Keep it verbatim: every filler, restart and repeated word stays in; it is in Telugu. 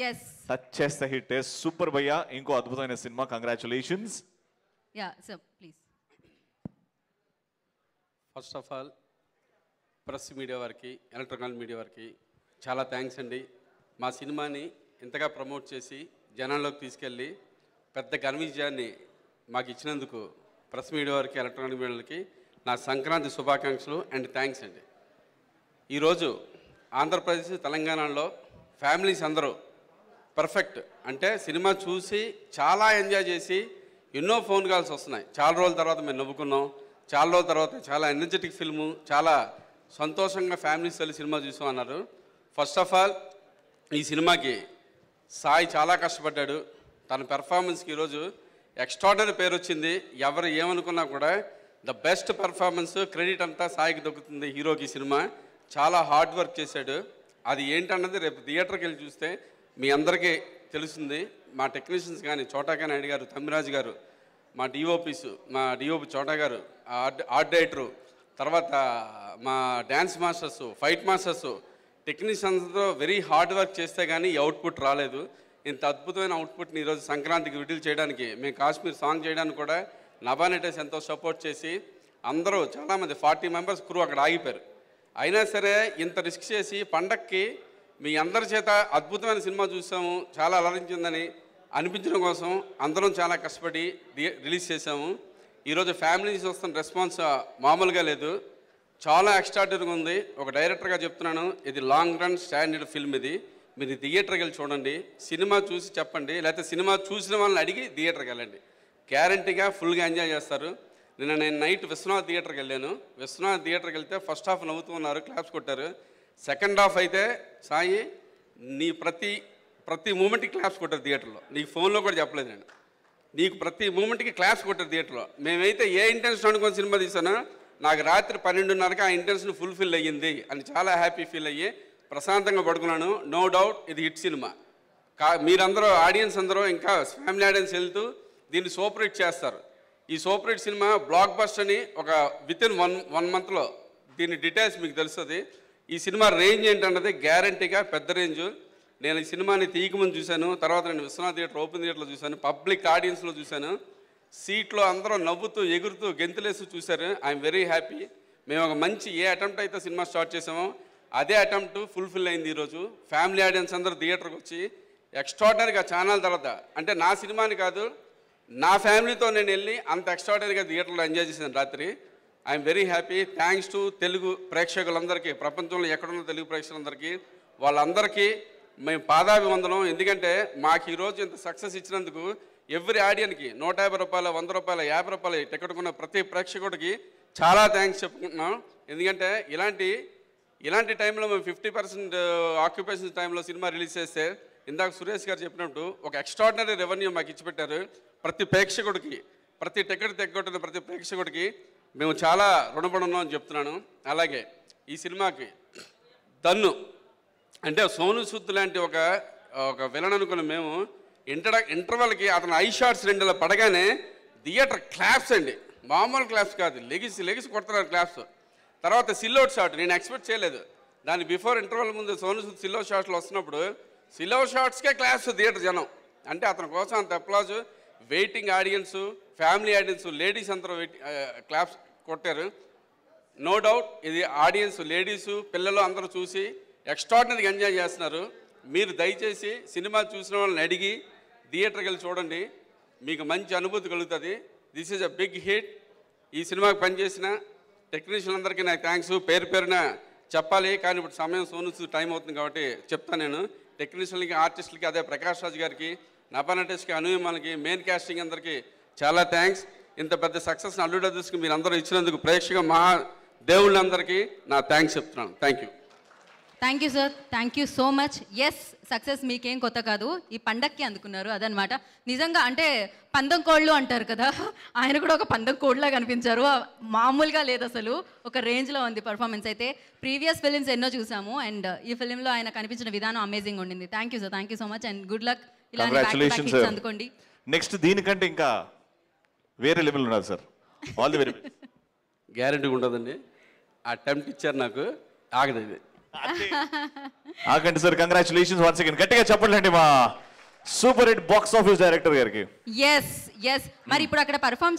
yes success hit is super bhaiya inko adbhutamaina cinema congratulations yeah sir please first of all press media variki electronic media variki chaala thanks andi మా సినిమాని ఇంతగా ప్రమోట్ చేసి జనాల్లోకి తీసుకెళ్ళి పెద్ద కన్విన్స్యాన్ని మాకు ఇచ్చినందుకు ప్రెస్ మీడియా వారికి ఎలక్ట్రానిక్ మీడియాలకి నా సంక్రాంతి శుభాకాంక్షలు అండ్ థ్యాంక్స్ అండి. ఈరోజు ఆంధ్రప్రదేశ్ తెలంగాణలో ఫ్యామిలీస్ అందరూ పర్ఫెక్ట్ అంటే సినిమా చూసి చాలా ఎంజాయ్ చేసి ఎన్నో ఫోన్ కాల్స్ వస్తున్నాయి. చాలా రోజుల తర్వాత మేము నవ్వుకున్నాం, చాలా రోజుల తర్వాత చాలా ఎనర్జెటిక్ ఫిల్ము, చాలా సంతోషంగా ఫ్యామిలీస్ వెళ్ళి సినిమా చూసాం అన్నారు. ఫస్ట్ ఆఫ్ ఆల్ ఈ సినిమాకి సాయి చాలా కష్టపడ్డాడు. తన పెర్ఫార్మెన్స్కి ఈరోజు ఎక్స్ట్రాడనరీ పేరు వచ్చింది. ఎవరు ఏమనుకున్నా కూడా ద బెస్ట్ పెర్ఫార్మెన్స్ క్రెడిట్ అంతా సాయికి దొక్కుతుంది. హీరోకి సినిమా చాలా హార్డ్ వర్క్ చేశాడు. అది ఏంటన్నది రేపు థియేటర్కి వెళ్ళి చూస్తే మీ అందరికీ తెలుస్తుంది. మా టెక్నీషియన్స్ కానీ చోటాకా నాయుడు గారు, తమ్మిరాజు గారు, మా డిఓపీస్, మా డిఓపి చోటా గారు, ఆర్ట్ ఆర్ట్ డైరెక్టరు, తర్వాత మా డ్యాన్స్ మాస్టర్సు, ఫైట్ మాస్టర్సు, టెక్నీషియన్స్తో వెరీ హార్డ్ వర్క్ చేస్తే కానీ ఈ అవుట్పుట్ రాలేదు. ఇంత అద్భుతమైన అవుట్పుట్ని ఈరోజు సంక్రాంతికి రిలీజ్ చేయడానికి మేము కాశ్మీర్ సాంగ్ చేయడానికి కూడా నభా నటేష్ ఎంతో సపోర్ట్ చేసి అందరూ చాలామంది ఫార్టీ మెంబర్స్ క్రూ అక్కడ ఆగిపోయారు. అయినా సరే ఇంత రిస్క్ చేసి పండక్కి మీ అందరి చేత అద్భుతమైన సినిమా చూసాము, చాలా అలరించిందని అనిపించడం కోసం అందరం చాలా కష్టపడి రిలీజ్ చేసాము. ఈరోజు ఫ్యామిలీస్ వస్తున్న రెస్పాన్స్ మామూలుగా లేదు, చాలా ఎక్స్ట్రాడనరీగా ఉంది. ఒక డైరెక్టర్గా చెప్తున్నాను, ఇది లాంగ్ రన్ స్టాండర్డ్ ఫిల్మ్. ఇది మీరు థియేటర్కి వెళ్ళి చూడండి, సినిమా చూసి చెప్పండి, లేకపోతే సినిమా చూసిన వాళ్ళని అడిగి థియేటర్కి వెళ్ళండి. గ్యారంటీగా ఫుల్గా ఎంజాయ్ చేస్తారు. నిన్న నేను నైట్ విశ్వనాథ్ థియేటర్కి వెళ్ళాను. విశ్వనాథ్ థియేటర్కి వెళ్తే ఫస్ట్ హాఫ్ నవ్వుతూ ఉన్నారు, క్లాప్స్ కొట్టారు. సెకండ్ హాఫ్ అయితే సాయి నీ ప్రతి ప్రతి మూమెంట్కి క్లాప్స్ కొట్టారు థియేటర్లో. నీకు ఫోన్లో కూడా చెప్పలేదు నేను, నీకు ప్రతి మూమెంట్కి క్లాప్స్ కొట్టారు థియేటర్లో. మేమైతే ఏ ఇంటెన్షన్ అనుకుని సినిమా తీసానో నాకు రాత్రి పన్నెండున్నరకి ఆ ఇంటెన్షన్ ఫుల్ఫిల్ అయ్యింది అని చాలా హ్యాపీ ఫీల్ అయ్యి ప్రశాంతంగా పడుకున్నాను. నో డౌట్ ఇది హిట్ సినిమా. కా మీరందరూ ఆడియన్స్ అందరూ ఇంకా ఫ్యామిలీ ఆడియన్స్ వెళ్తూ దీన్ని సూపర్ హిట్ చేస్తారు. ఈ super hit cinema blockbuster అని ఒక విత్ ఇన్ వన్ వన్ మంత్లో దీని డీటెయిల్స్ మీకు తెలుస్తుంది. ఈ సినిమా రేంజ్ ఏంటన్నది గ్యారంటీగా పెద్ద రేంజ్. నేను ఈ సినిమాని తీయకముందు చూశాను, తర్వాత నేను విశ్వనాథ్ థియేటర్ ఓపెన్ థియేటర్లో చూశాను, పబ్లిక్ ఆడియన్స్లో చూశాను. సీట్లో అందరూ నవ్వుతూ ఎగురుతూ గెంతులేస్తూ చూశారు. I'm very happy. మేము ఒక మంచి ఏ అటెంప్ట్ అయితే సినిమా స్టార్ట్ చేసామో అదే అటెంప్ట్ ఫుల్ఫిల్ అయింది. ఈరోజు ఫ్యామిలీ ఆడియన్స్ అందరూ థియేటర్కి వచ్చి ఎక్స్ట్రాడనరీగా చాలా తర్వాత అంటే నా సినిమాని కాదు నా ఫ్యామిలీతో నేను వెళ్ళి అంత ఎక్స్ట్రాడనరీగా థియేటర్లో ఎంజాయ్ చేశాను రాత్రి. I'm very happy. Thanks to Telugu ప్రేక్షకులందరికీ, ప్రపంచంలో ఎక్కడున్న తెలుగు ప్రేక్షకులందరికీ, వాళ్ళందరికీ మేము పాదాభివందనం. ఎందుకంటే మాకు ఈరోజు ఇంత సక్సెస్ ఇచ్చినందుకు ఎవ్రీ ఆడియన్కి నూట యాభై రూపాయలు వంద రూపాయలు యాభై రూపాయలు టికెట్ కొన్న ప్రతి ప్రేక్షకుడికి చాలా థ్యాంక్స్ చెప్పుకుంటున్నాం. ఎందుకంటే ఇలాంటి ఇలాంటి టైంలో మేము ఫిఫ్టీ పర్సెంట్ ఆక్యుపేషన్ టైంలో సినిమా రిలీజ్ చేస్తే ఇందాక సురేష్ గారు చెప్పినట్టు ఒక ఎక్స్ట్రాడినరీ రెవెన్యూ మాకు ఇచ్చిపెట్టారు. ప్రతి ప్రేక్షకుడికి, ప్రతి టికెట్ తెగొట్టిన ప్రతి ప్రేక్షకుడికి మేము చాలా రుణపడి ఉన్నాం అని చెప్తున్నాను. అలాగే ఈ సినిమాకి దన్ను అంటే సోను సూద్ లాంటి ఒక ఒక విలన్ అనుకున్న మేము ఇంటర్ ఇంటర్వల్కి అతను ఐ షాట్స్ రెండులో పడగానే థియేటర్ క్లాప్స్ అండి. మామూలు క్లాప్స్ కాదు, లెగిసి లెగిసి కొడుతున్నారు క్లాప్స్. తర్వాత సిల్అవుట్ షాట్ నేను ఎక్స్పెక్ట్ చేయలేదు. దాని బిఫోర్ ఇంటర్వల్ ముందు సోను సూద్ సిల్అవుట్ షాట్లు వస్తున్నప్పుడు సిల్అవుట్ షాట్స్కే క్లాప్స్ థియేటర్ జనం. అంటే అతని కోసం అంత applause, waiting audience, family audience, ladies అందరూ వెయిట్ క్లాప్స్ కొట్టారు. నో డౌట్ ఇది ఆడియన్స్ లేడీసు పిల్లలు అందరూ చూసి ఎక్స్ట్రాడినరీగా ఎంజాయ్ చేస్తున్నారు. మీరు దయచేసి సినిమా చూసిన వాళ్ళని అడిగి థియేటర్కి వెళ్ళి చూడండి, మీకు మంచి అనుభూతి కలుగుతుంది. This is a big hit. ఈ సినిమాకి పనిచేసిన టెక్నీషియన్లందరికీ నాకు థ్యాంక్స్ పేరు పేరున చెప్పాలి, కానీ ఇప్పుడు సమయం సోను సూద్ టైం అవుతుంది కాబట్టి చెప్తాను నేను. టెక్నీషియన్లకి, ఆర్టిస్టులకి, అదే ప్రకాష్ రాజ్ గారికి, నభా నటేష్కి, అనుయమాలకి, మెయిన్ క్యాస్టింగ్ అందరికీ చాలా థ్యాంక్స్. ఇంత పెద్ద సక్సెస్ని అల్లుడు అర్జున్కి మీరు అందరూ ఇచ్చినందుకు ప్రేక్షక మహా దేవుళ్ళందరికీ నా థ్యాంక్స్ చెప్తున్నాను. Thank you. Thank you sir, thank you so much. Yes success మీకేం కొత్త కాదు, ఈ పండక్కి అందుకున్నారు అదనమాట. నిజంగా అంటే పందం కోళ్ళు అంటారు కదా, ఆయన కూడా ఒక పందం కోళ్ళలా కనిపించారు. మామూలుగా లేదు అసలు, ఒక రేంజ్లో ఉంది పర్ఫార్మెన్స్ అయితే. ప్రీవియస్ ఫిలిమ్స్ ఎన్నో చూసాము అండ్ ఈ ఫిలింలో ఆయన కనిపించిన విధానం అమేజింగ్ ఉండింది. Thank you sir, thank you so much and good luck. ఇలా అందుకోండి, నెక్స్ట్ దీనికంటే ఇంకా వేరే లెవెల్ ఉన్నారు sir. All the very best. Guarantee ఉంటుందండి. ఆ టెంప్ట్ ఇచ్చారు నాకు, ఆగదు ఇది. आकंड सर कंग्रेचुलेशंस वन सेकंड గట్టిగా చప్పట్లు అండి మా super hit box office director గారికి yes yes మరి ఇప్పుడు అక్కడ పర్ఫామ్